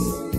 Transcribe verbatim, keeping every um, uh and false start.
peace.